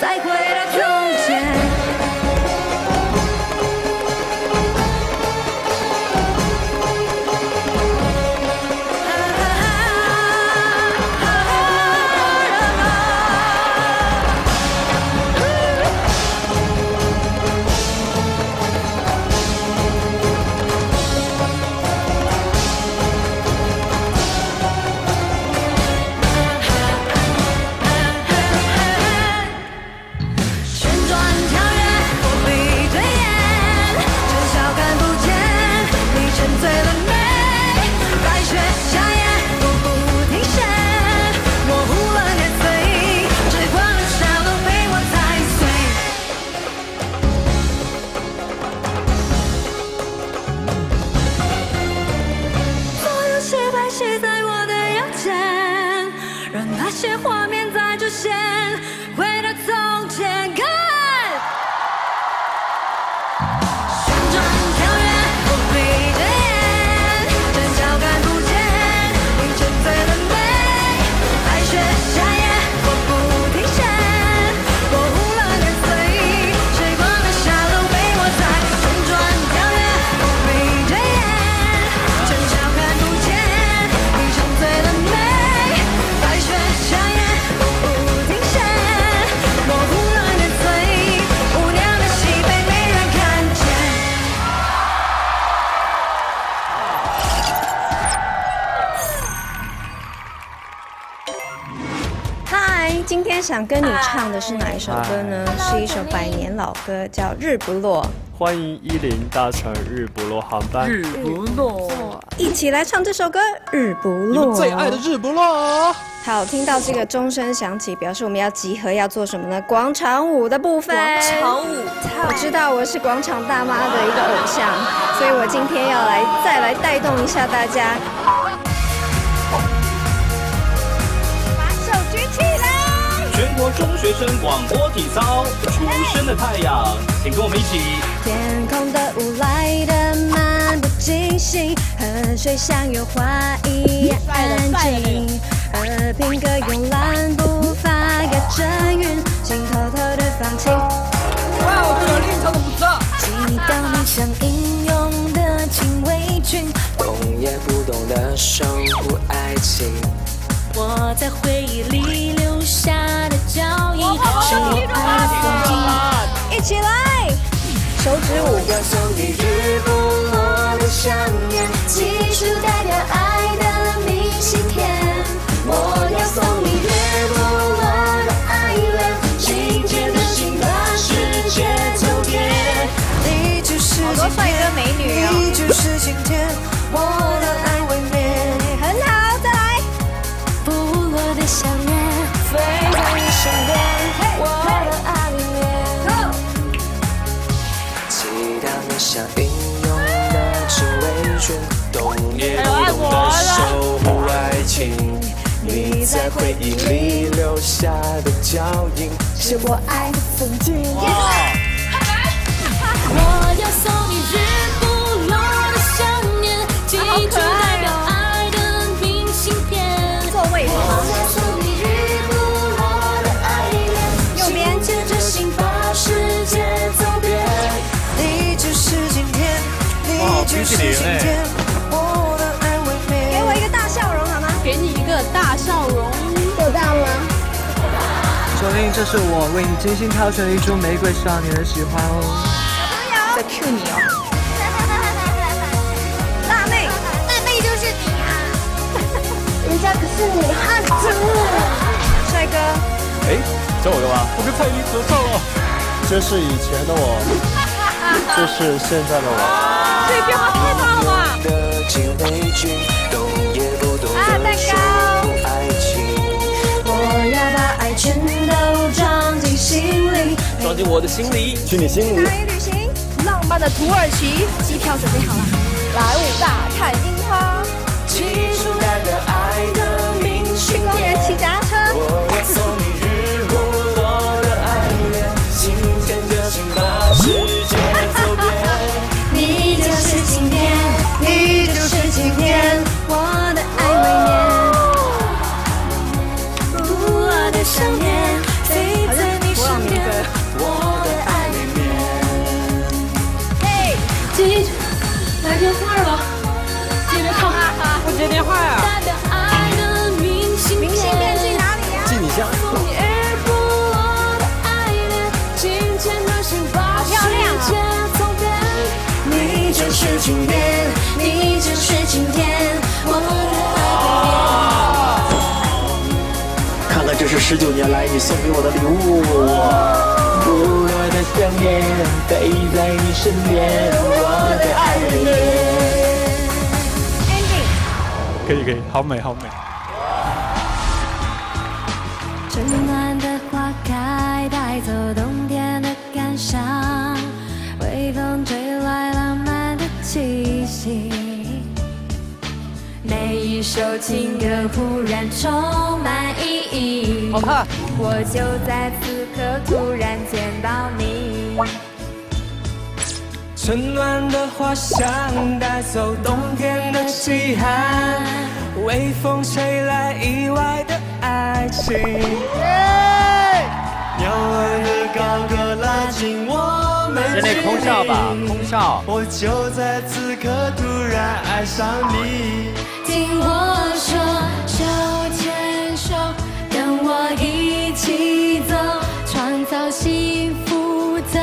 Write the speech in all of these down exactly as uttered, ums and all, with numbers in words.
再回到从前。啊啊啊啊啊啊啊啊！旋转跳跃，锋利对眼，至少看不见你沉醉的美。白雪夏夜，步步停歇，模糊了年岁，时光的沙漏被我踩碎。所有些白写在我的腰间，让那些画面再出现，回到从前。看。旋转跳跃，我闭着眼，真巧看不见你沉醉的美。白雪夏夜，我不停歇，模糊了年岁，时光的沙漏被我踩。旋转跳跃，我闭着眼，真巧看不见你沉醉的美。白雪夏夜，我不停歇，模糊了年岁，无聊的戏被没人看见。嗨，今天想跟你唱的是哪一首歌呢？是一首百年老歌，叫《日不落》，欢迎一零搭乘日不落航班，日不落，一起来唱这首歌《日不你落们》。最爱的日不落。好，听到这个钟声响起，表示我们要集合，要做什么呢？广场舞的部分。广场舞，我知道我是广场大妈的一个偶像，所以我今天要来再来带动一下大家。把手举起来，全国中学生广播体操，出生的太阳，请跟我们一起。天空的雾来得漫不经心，河水像油画一样安静，和平鸽慵懒步伐隔着云，请偷偷的放晴。哇，我这个练唱的不错。祈祷你像英勇的警卫军，懂也不懂得守护爱情，我在回忆里留下的脚印，是我爱的风景。一起来，手指舞。要送你日不落的想念，寄出代表爱的明信片。我要送你日不落的爱恋，今天的新的世界走遍。你就是好多帅哥美女哦，你就是今天，我的爱未眠。很好，再来。不落的想念，飞到你身边，我的爱里面。祈祷你像英勇的警卫军，懂也不懂得守护爱情，你在回忆里留下的脚印，是我爱的风景。我要送你日不落的想念，寄出代表爱的明信片。座位是吗？我送你日不落的爱恋，右边牵着心把世界走遍。你就是今天，你就是今天，我的爱未眠。给我一个大笑容好吗？给你一个大笑容，有到吗？首令，这是我为你精心挑选的一株玫瑰，希望你能喜欢哦。在 Q 你哦。辣妹，辣妹就是你啊！人家可是女汉子。帅哥，哎，找我干嘛？我跟蔡依林合唱了。这是以前的我，这是现在的我。这变化太大了吧！的警卫军，懂也不懂啊得蛋守糕护爱情，我要把爱全都装进心里。装进我的心里，去你心里。旅行，浪漫的土耳其，机票准备好了，来武大看樱花，寄出代表爱的明信公片园。骑脚踏车，我要送你日不落的爱恋，今天就请把世界走遍。你就是今天，你就是今天，我的爱未眠。不落的想念，飞在你身边。情缘，你就是今天我的改变。看看这是十九年来你送给我的礼物。不落的想念陪在你身边，我的爱人。可以可以，好美好美。春暖的花开，带走冬天的感伤。 微风吹来浪漫的气息，每一首情歌忽然充满意义。好看，我就在此刻突然见到你。春暖的花香带走冬天的凄寒，微风吹来意外的爱情。鸟儿的高歌拉近我。 是那空少吧？空少。我就在此刻突然爱上你。听我说，手牵手，跟我一起走，创造幸福的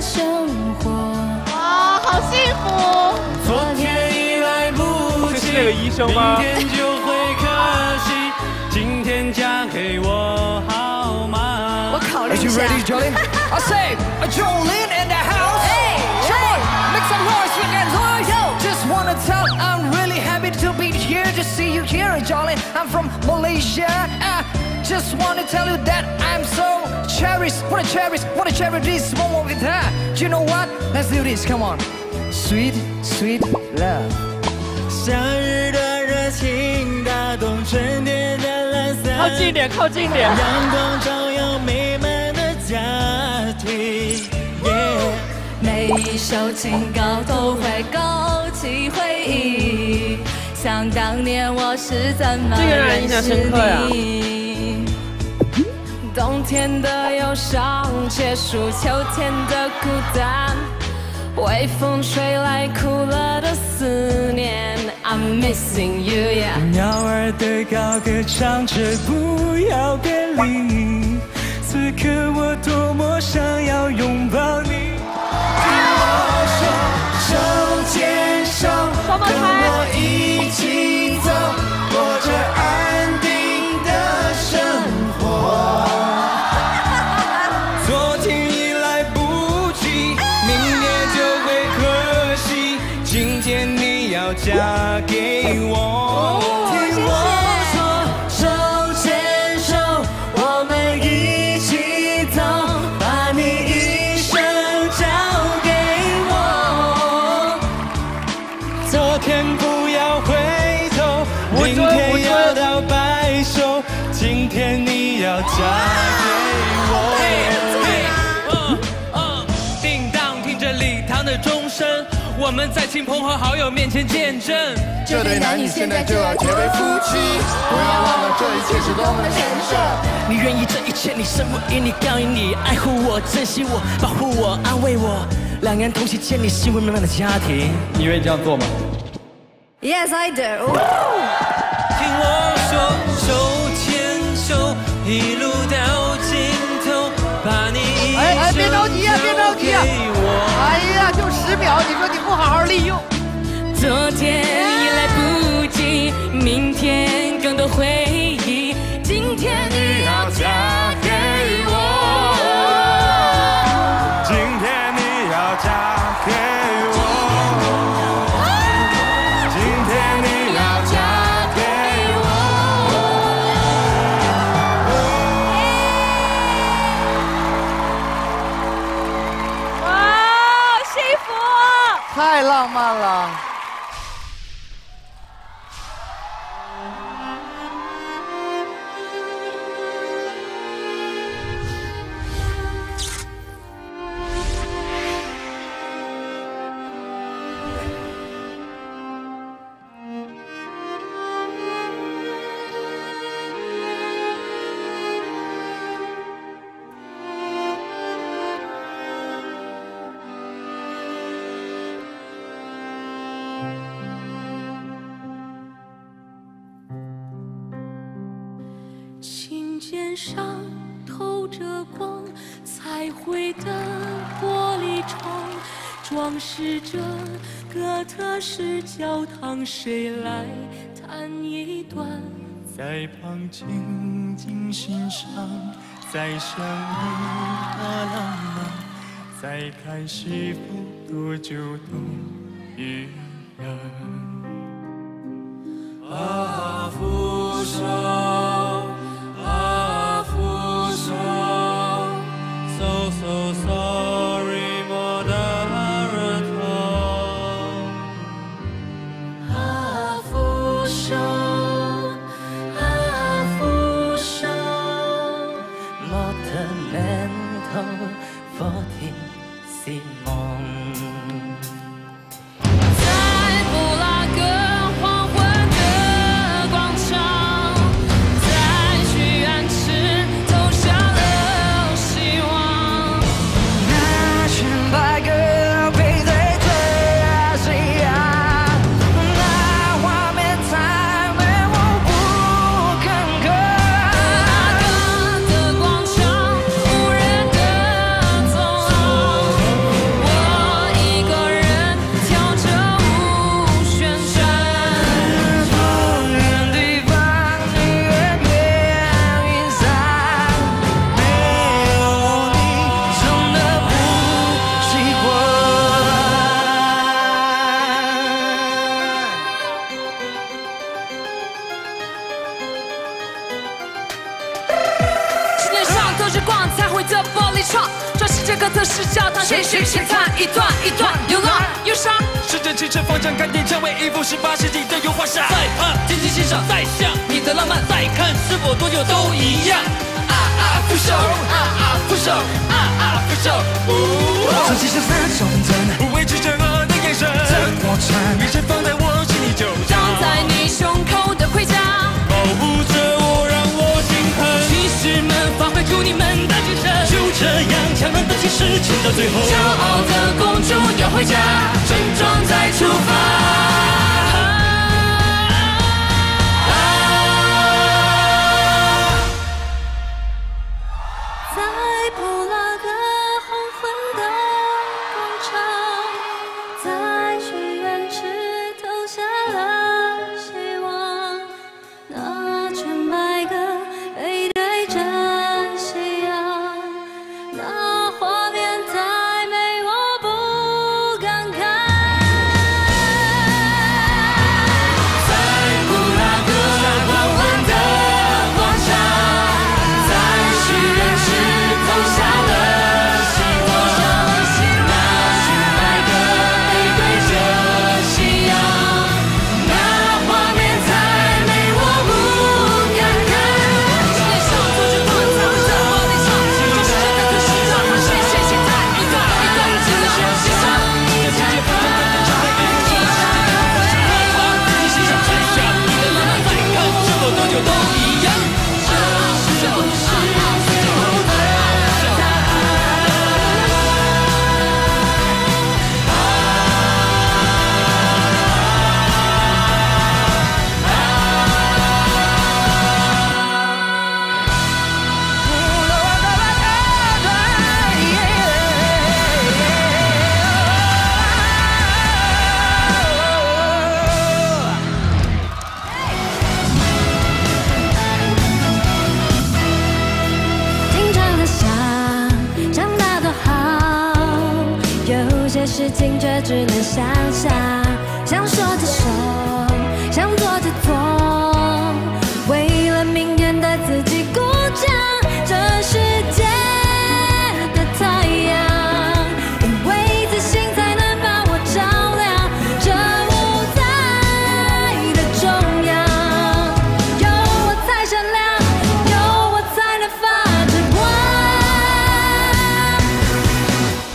生活。哇，好幸福！昨天已来不及，这是那个医生吗？明天就会可惜，今天嫁给我好吗？我考虑一下。Are you ready, Jolene? I say, Jolene and the house. Hey, Jolene, make some noise, you can noise. Yo, just wanna tell, I'm really happy to be here to see you here, Jolene. I'm from Malaysia. I just wanna tell you that I'm so cherished. Wanna cherish, wanna cherish this moment with her. Do you know what? Let's do this. Come on, sweet, sweet love. 夏日的热情打动春天的蓝色。靠近点，靠近点。阳光照耀美满。 家庭， yeah、每一首情歌都会勾起回忆。想当年我是怎么认识你？啊、冬天的忧伤结束秋天的孤单，微风吹来哭了的思念。I'm missing you yeah。鸟儿的高歌唱着不要别离。 此刻我多么想要拥抱你，听我说，手牵手，跟我一起走，过着安定的生活。昨天已来不及，明天就会可惜，今天你要嫁给我。听我说，手。 要嫁给我。嗯嗯，叮当，听着礼堂的钟声，我们在亲朋和好友面前见证，这对男女现在就要结为夫妻。不要忘了这一切是多么的神圣。你愿意这一切，你身不由己，告赢你，爱护我，珍惜我，保护我，安慰我，两人同心建立幸福美满的家庭。你愿意这样做吗 ？Yes, I do. 听我说，手牵手。 一路到尽头，把你一生哎哎，别着急呀、啊，别着急呀、啊！哎呀，就十秒，你说你不好好利用。昨天已来不及，明天更多回忆，今天你要嫁给我，今天你要嫁给我，今天你要嫁。 太浪漫了！装饰着哥特式教堂，谁来弹一段？在旁静静欣赏，在想你的浪漫，在看是否多久都一样。啊，扶手，啊，扶手 ，so so sorry。 谁谁谁看一段一段流浪忧伤，试着启程方向，看点成为一幅十八世纪的油画上。在旁静静欣赏，在想你的浪漫，在看是否多久都一样。啊啊扶手，啊啊扶手，啊啊扶手。曾经相思重真，无畏惧邪恶的眼神。这过程，你曾放在我心里就像在你胸口的盔甲，保护着我，让我心疼。骑士们发挥出你们的精神，就这样。 强人的骑士撑到最后，骄傲的公主要回家，盛装再出发。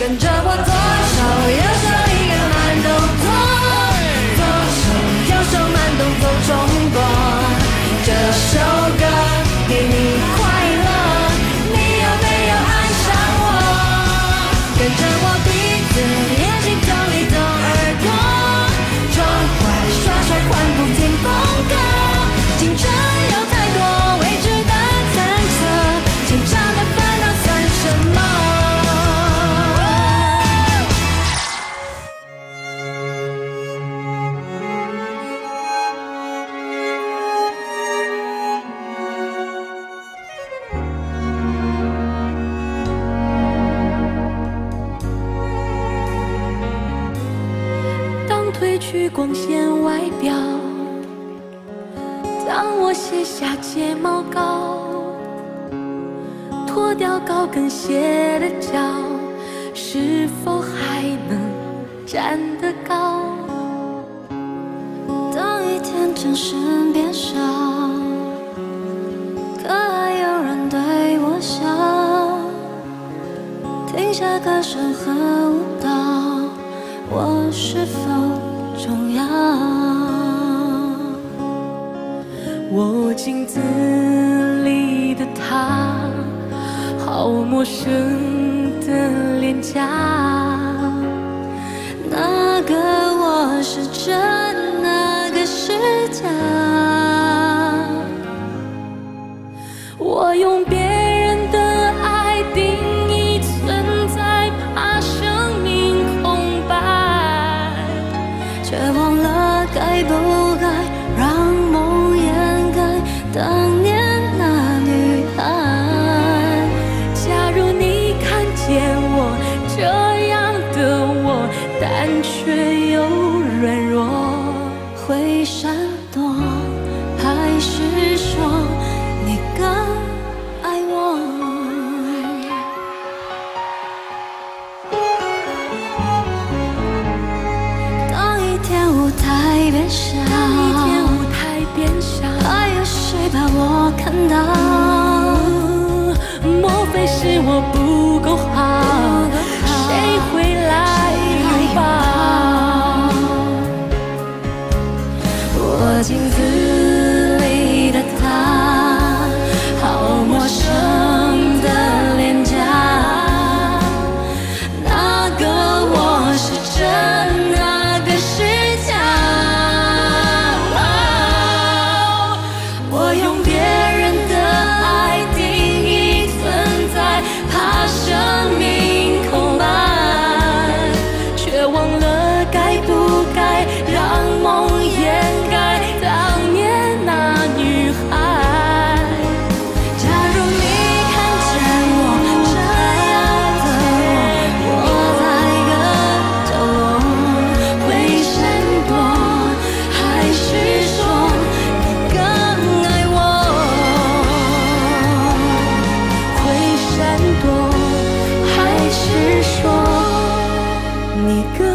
跟着我左手右手一个慢动作。光线外表。当我卸下睫毛膏，脱掉高跟鞋的脚，是否还能站得高？当一天掌声变少，可还有人对我笑？停下歌声和舞蹈，我是否重要？我镜子里的她，好陌生的脸颊，那个我是真，那个是假？我用别人的爱定义存在，怕生命空白，却忘了该不该让梦掩盖当年那女孩。假如你看见我这样的我，但却又软弱，会闪躲还是说？ 当一天舞台变小，还有谁把我看到？莫非是我不够好？谁会来拥抱？我镜子里的她，好陌生的脸颊，那个我是真的？ 你。